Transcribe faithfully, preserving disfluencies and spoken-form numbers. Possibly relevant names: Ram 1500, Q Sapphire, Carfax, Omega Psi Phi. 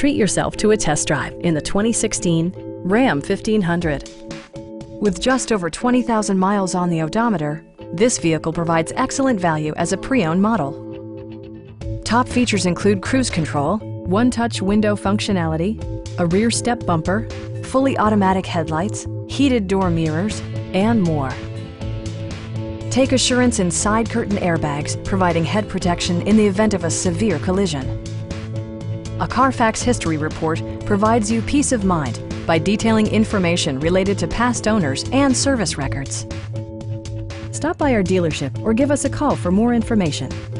Treat yourself to a test drive in the twenty sixteen Ram fifteen hundred. With just over twenty thousand miles on the odometer, this vehicle provides excellent value as a pre-owned model. Top features include cruise control, one-touch window functionality, a rear step bumper, fully automatic headlights, heated door mirrors, and more. Take assurance in side curtain airbags, providing head protection in the event of a severe collision. A Carfax history report provides you peace of mind by detailing information related to past owners and service records. Stop by our dealership or give us a call for more information.